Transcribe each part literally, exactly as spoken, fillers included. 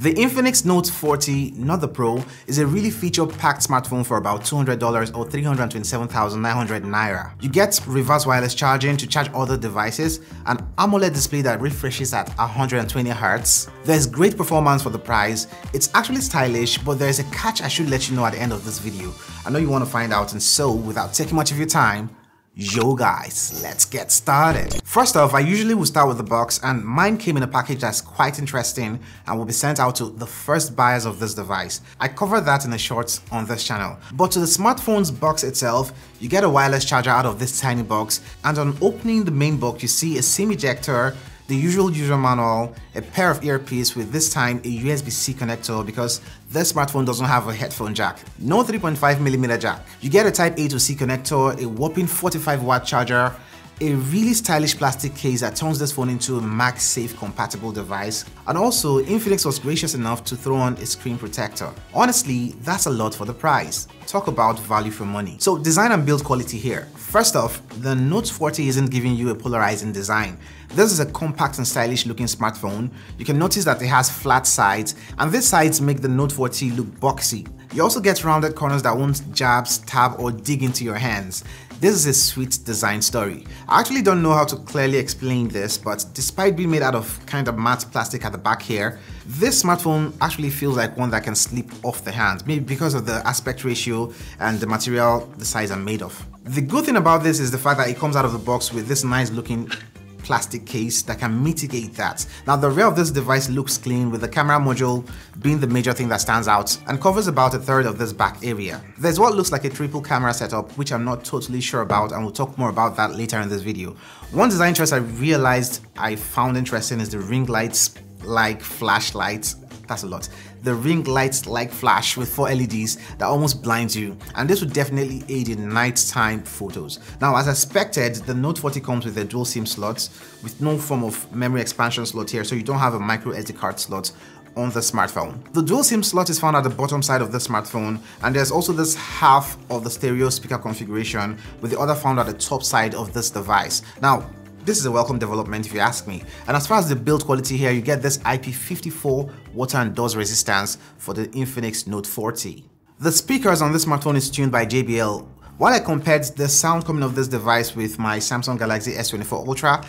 The Infinix Note forty, not the Pro, is a really feature-packed smartphone for about two hundred dollars or three hundred twenty-seven thousand nine hundred Naira. You get reverse wireless charging to charge other devices, an AMOLED display that refreshes at one hundred twenty hertz. There's great performance for the price. It's actually stylish, but there's a catch I should let you know at the end of this video. I know you want to find out, and so without taking much of your time, yo guys, let's get started. First off, I usually will start with the box, and mine came in a package that's quite interesting and will be sent out to the first buyers of this device. I cover that in the shorts on this channel. But to the smartphone's box itself, you get a wireless charger out of this tiny box, and on opening the main box, you see a SIM ejector, the usual user manual, a pair of earpiece with this time a U S B C connector because this smartphone doesn't have a headphone jack, no three point five millimeter jack. You get a Type A to C connector, a whopping forty-five watt charger, a really stylish plastic case that turns this phone into a MagSafe compatible device, and also Infinix was gracious enough to throw on a screen protector. Honestly, that's a lot for the price. Talk about value for money. So design and build quality here. First off, the Note forty isn't giving you a polarizing design. This is a compact and stylish looking smartphone. You can notice that it has flat sides, and these sides make the Note forty look boxy. You also get rounded corners that won't jab, stab, or dig into your hands. This is a sweet design story. I actually don't know how to clearly explain this, but despite being made out of kind of matte plastic at the back here, this smartphone actually feels like one that can slip off the hand, maybe because of the aspect ratio and the material the sides are made of. The good thing about this is the fact that it comes out of the box with this nice looking plastic case that can mitigate that. Now, the rear of this device looks clean, with the camera module being the major thing that stands out and covers about a third of this back area. There's what looks like a triple camera setup, which I'm not totally sure about, and we'll talk more about that later in this video. One design choice I realized I found interesting is the ring lights like flashlights. That's a lot. The ring lights like flash with four L E Ds that almost blinds you, and this would definitely aid in nighttime photos. Now, as expected, the Note forty comes with a dual SIM slot with no form of memory expansion slot here, so you don't have a micro S D card slot on the smartphone. The dual SIM slot is found at the bottom side of the smartphone, and there's also this half of the stereo speaker configuration with the other found at the top side of this device. Now, this is a welcome development if you ask me. And as far as the build quality here, you get this I P fifty-four water and dust resistance for the Infinix Note forty. The speakers on this smartphone is tuned by J B L. While I compared the sound coming of this device with my Samsung Galaxy S twenty-four Ultra,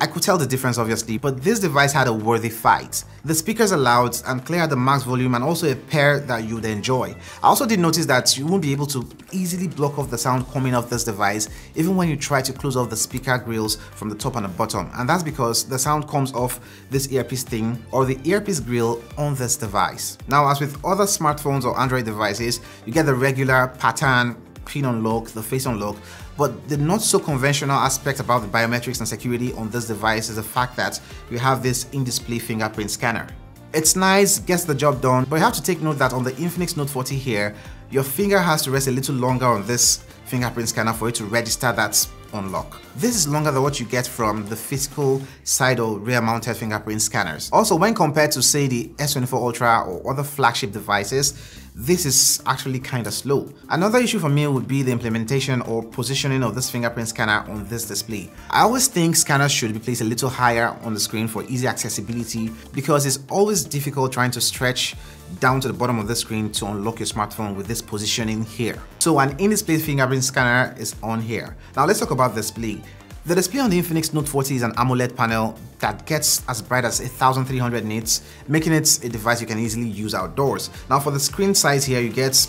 I could tell the difference obviously, but this device had a worthy fight. The speakers are loud and clear at the max volume, and also a pair that you'd enjoy. I also did notice that you won't be able to easily block off the sound coming off this device even when you try to close off the speaker grills from the top and the bottom, and that's because the sound comes off this earpiece thing or the earpiece grill on this device. Now, as with other smartphones or Android devices, you get the regular pattern, pin unlock, the face unlock, but the not so conventional aspect about the biometrics and security on this device is the fact that we have this in-display fingerprint scanner. It's nice, gets the job done, but you have to take note that on the Infinix Note forty here, your finger has to rest a little longer on this fingerprint scanner for it to register that unlock. This is longer than what you get from the physical side or rear-mounted fingerprint scanners. Also, when compared to say the S twenty-four Ultra or other flagship devices, this is actually kind of slow. Another issue for me would be the implementation or positioning of this fingerprint scanner on this display. I always think scanners should be placed a little higher on the screen for easy accessibility, because it's always difficult trying to stretch down to the bottom of the screen to unlock your smartphone with this positioning here. So an in-display fingerprint scanner is on here. Now let's talk about display. The display on the Infinix Note forty is an AMOLED panel that gets as bright as one thousand three hundred nits, making it a device you can easily use outdoors. Now, for the screen size here, you get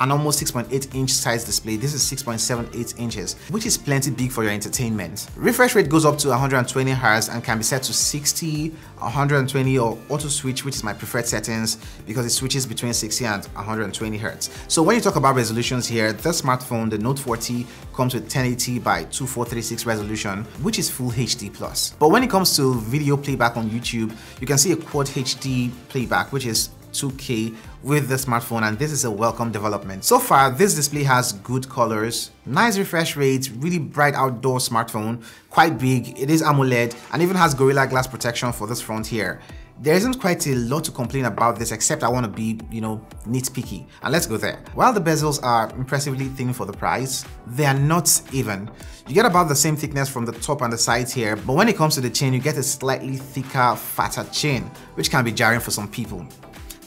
an almost six point eight inch size display. This is six point seven eight inches, which is plenty big for your entertainment. Refresh rate goes up to one hundred twenty hertz and can be set to sixty, one hundred twenty, or auto switch, which is my preferred settings because it switches between sixty and one hundred twenty hertz. So when you talk about resolutions here, this smartphone, the Note forty, comes with ten eighty by twenty-four thirty-six resolution, which is full H D plus. But when it comes to video playback on YouTube, you can see a quad H D playback, which is two K with the smartphone, and this is a welcome development. So far, this display has good colors, nice refresh rates, really bright outdoor smartphone, quite big, it is AMOLED, and even has Gorilla Glass protection for this front here. There isn't quite a lot to complain about this, except I want to be, you know, nitpicky, and let's go there. While the bezels are impressively thin for the price, they are not even. You get about the same thickness from the top and the sides here, but when it comes to the chain, you get a slightly thicker, fatter chain, which can be jarring for some people.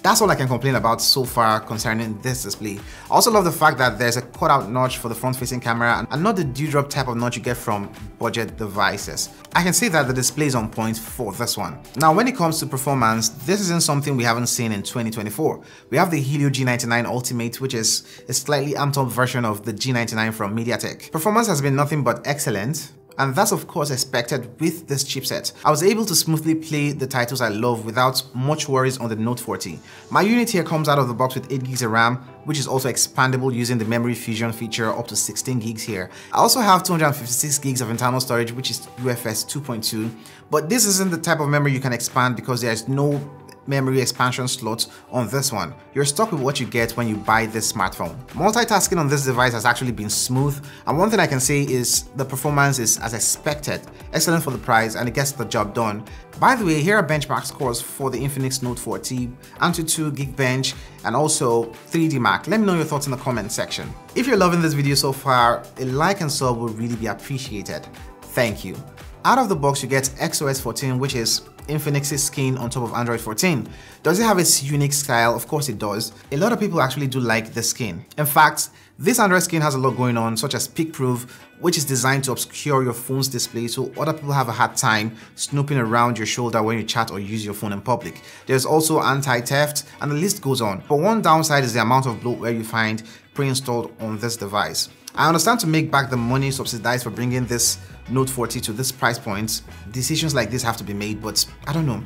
That's all I can complain about so far concerning this display. I also love the fact that there's a cut-out notch for the front-facing camera and not the dewdrop type of notch you get from budget devices. I can see that the display is on point for this one. Now, when it comes to performance, this isn't something we haven't seen in twenty twenty-four. We have the Helio G ninety-nine Ultimate, which is a slightly amped-up version of the G ninety-nine from MediaTek. Performance has been nothing but excellent, and that's of course expected with this chipset. I was able to smoothly play the titles I love without much worries on the Note forty. My unit here comes out of the box with eight gigs of RAM, which is also expandable using the memory fusion feature up to sixteen gigs here. I also have two hundred fifty-six gigs of internal storage, which is U F S two point two, but this isn't the type of memory you can expand because there's no memory expansion slots on this one. You're stuck with what you get when you buy this smartphone. Multitasking on this device has actually been smooth, and one thing I can say is the performance is as expected, excellent for the price, and it gets the job done. By the way, here are benchmark scores for the Infinix Note forty, Antutu, Geekbench, and also three D mark. Let me know your thoughts in the comment section. If you're loving this video so far, a like and sub will really be appreciated. Thank you. Out of the box, you get X O S fourteen, which is Infinix's skin on top of Android fourteen. Does it have its unique style? Of course it does. A lot of people actually do like this skin. In fact, this Android skin has a lot going on, such as PeekProof, which is designed to obscure your phone's display so other people have a hard time snooping around your shoulder when you chat or use your phone in public. There's also anti-theft, and the list goes on. But one downside is the amount of bloatware you find pre-installed on this device. I understand to make back the money subsidized for bringing this Note forty to this price point, decisions like this have to be made, but I don't know.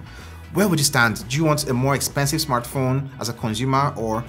Where would you stand? Do you want a more expensive smartphone as a consumer, or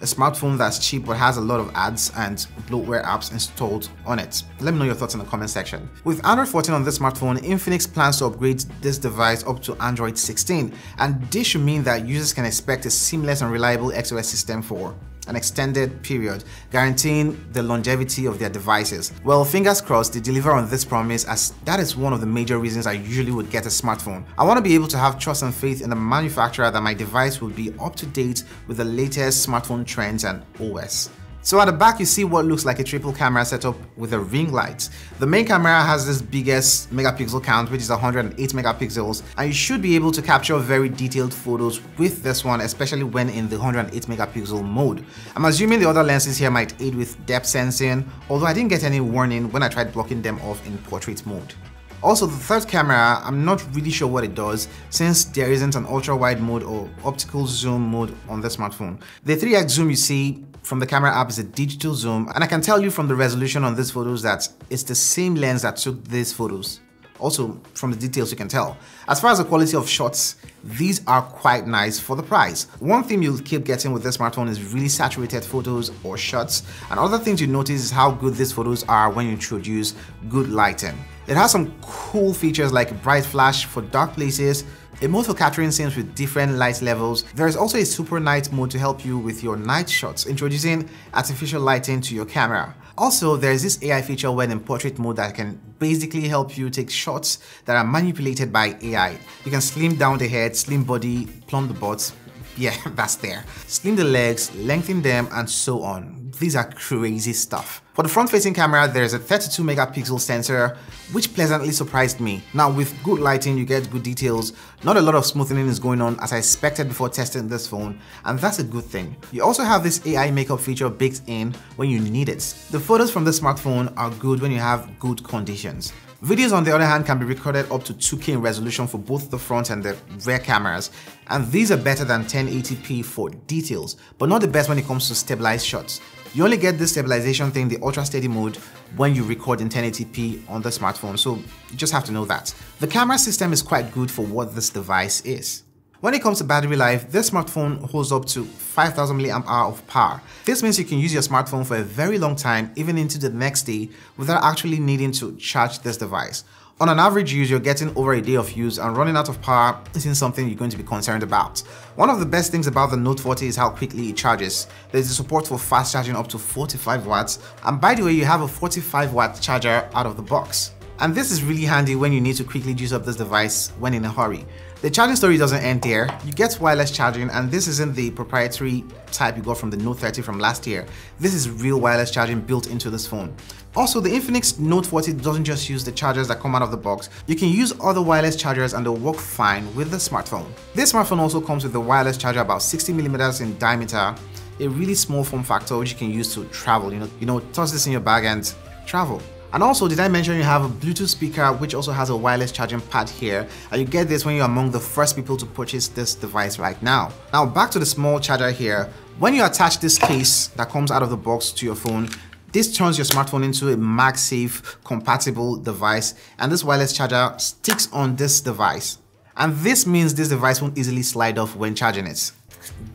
a smartphone that's cheap but has a lot of ads and bloatware apps installed on it? Let me know your thoughts in the comment section. With Android fourteen on this smartphone, Infinix plans to upgrade this device up to Android sixteen, and this should mean that users can expect a seamless and reliable X O S system for an extended period, guaranteeing the longevity of their devices. Well, fingers crossed they deliver on this promise, as that is one of the major reasons I usually would get a smartphone. I want to be able to have trust and faith in the manufacturer that my device will be up to date with the latest smartphone trends and O S. So at the back, you see what looks like a triple camera setup with a ring light. The main camera has this biggest megapixel count, which is one hundred eight megapixels, and you should be able to capture very detailed photos with this one, especially when in the one hundred eight megapixel mode. I'm assuming the other lenses here might aid with depth sensing, although I didn't get any warning when I tried blocking them off in portrait mode. Also, the third camera, I'm not really sure what it does, since there isn't an ultra-wide mode or optical zoom mode on the smartphone. The three X zoom you see from the camera app is a digital zoom, and I can tell you from the resolution on these photos that it's the same lens that took these photos. Also, from the details you can tell. As far as the quality of shots, these are quite nice for the price. One thing you'll keep getting with this smartphone is really saturated photos or shots, and other things you notice is how good these photos are when you introduce good lighting. It has some cool features like bright flash for dark places, a mode for capturing scenes with different light levels. There is also a super night mode to help you with your night shots, introducing artificial lighting to your camera. Also, there is this A I feature when in portrait mode that can basically help you take shots that are manipulated by A I. You can slim down the head, slim body, plumb the butt, yeah, that's there. Slim the legs, lengthen them, and so on. These are crazy stuff. For the front-facing camera, there is a thirty-two megapixel sensor, which pleasantly surprised me. Now, with good lighting, you get good details. Not a lot of smoothing is going on, as I expected before testing this phone, and that's a good thing. You also have this A I makeup feature baked in when you need it. The photos from this smartphone are good when you have good conditions. Videos, on the other hand, can be recorded up to two K in resolution for both the front and the rear cameras, and these are better than ten eighty p for details, but not the best when it comes to stabilized shots. You only get this stabilization thing, the ultra steady mode, when you record in ten eighty p on the smartphone, so you just have to know that. The camera system is quite good for what this device is. When it comes to battery life, this smartphone holds up to five thousand milliamp hours of power. This means you can use your smartphone for a very long time, even into the next day, without actually needing to charge this device. On an average use, you're getting over a day of use, and running out of power isn't something you're going to be concerned about. One of the best things about the Note forty is how quickly it charges. There's the support for fast charging up to forty-five watts, and by the way, you have a forty-five watt charger out of the box. And this is really handy when you need to quickly juice up this device when in a hurry. The charging story doesn't end here. You get wireless charging, and this isn't the proprietary type you got from the Note thirty from last year. This is real wireless charging built into this phone. Also, the Infinix Note forty doesn't just use the chargers that come out of the box. You can use other wireless chargers and they'll work fine with the smartphone. This smartphone also comes with a wireless charger about sixty millimeters in diameter, a really small form factor which you can use to travel. You know, you know, toss this in your bag and travel. And also, did I mention you have a Bluetooth speaker which also has a wireless charging pad here, and you get this when you're among the first people to purchase this device right now. Now back to the small charger here. When you attach this case that comes out of the box to your phone, this turns your smartphone into a MagSafe compatible device, and this wireless charger sticks on this device. And this means this device won't easily slide off when charging it.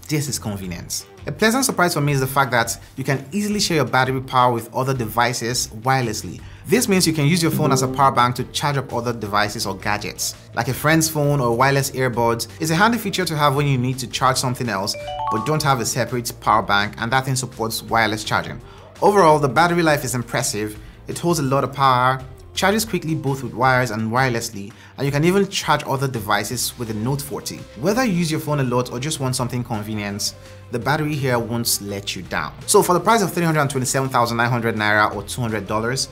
This is convenient. A pleasant surprise for me is the fact that you can easily share your battery power with other devices wirelessly. This means you can use your phone as a power bank to charge up other devices or gadgets. Like a friend's phone or wireless earbuds, it's a handy feature to have when you need to charge something else but don't have a separate power bank, and that thing supports wireless charging. Overall, the battery life is impressive. It holds a lot of power, charges quickly both with wires and wirelessly, and you can even charge other devices with the Note forty. Whether you use your phone a lot or just want something convenient, the battery here won't let you down. So for the price of three hundred twenty-seven thousand nine hundred Naira or two hundred dollars,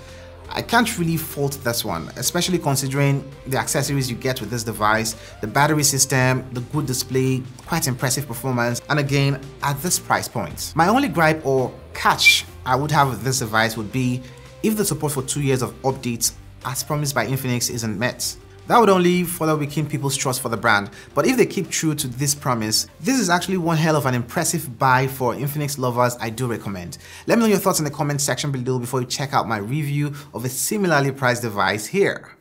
I can't really fault this one, especially considering the accessories you get with this device, the battery system, the good display, quite impressive performance, and again, at this price point. My only gripe or catch I would have with this device would be if the support for two years of updates as promised by Infinix isn't met. That would only further weaken people's trust for the brand, but if they keep true to this promise, this is actually one hell of an impressive buy for Infinix lovers. I do recommend. Let me know your thoughts in the comment section below before you check out my review of a similarly priced device here.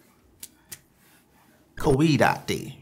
Kawaii that day.